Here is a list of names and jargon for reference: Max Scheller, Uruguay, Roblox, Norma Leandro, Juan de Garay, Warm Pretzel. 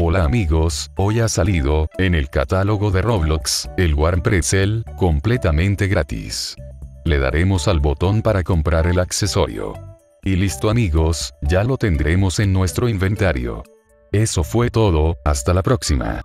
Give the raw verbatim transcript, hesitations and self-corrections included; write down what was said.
Hola amigos, hoy ha salido, en el catálogo de Roblox, el Warm Pretzel, completamente gratis. Le daremos al botón para comprar el accesorio. Y listo amigos, ya lo tendremos en nuestro inventario. Eso fue todo, hasta la próxima.